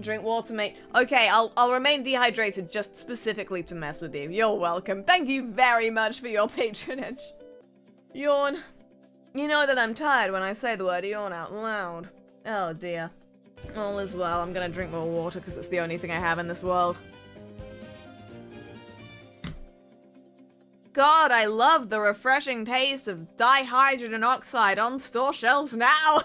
Drink water, mate. Okay, I'll remain dehydrated just specifically to mess with you. You're welcome. Thank you very much for your patronage. Yawn. You know that I'm tired when I say the word yawn out loud. Oh dear. All is well. I'm gonna drink more water because it's the only thing I have in this world. God, I love the refreshing taste of dihydrogen oxide on store shelves now!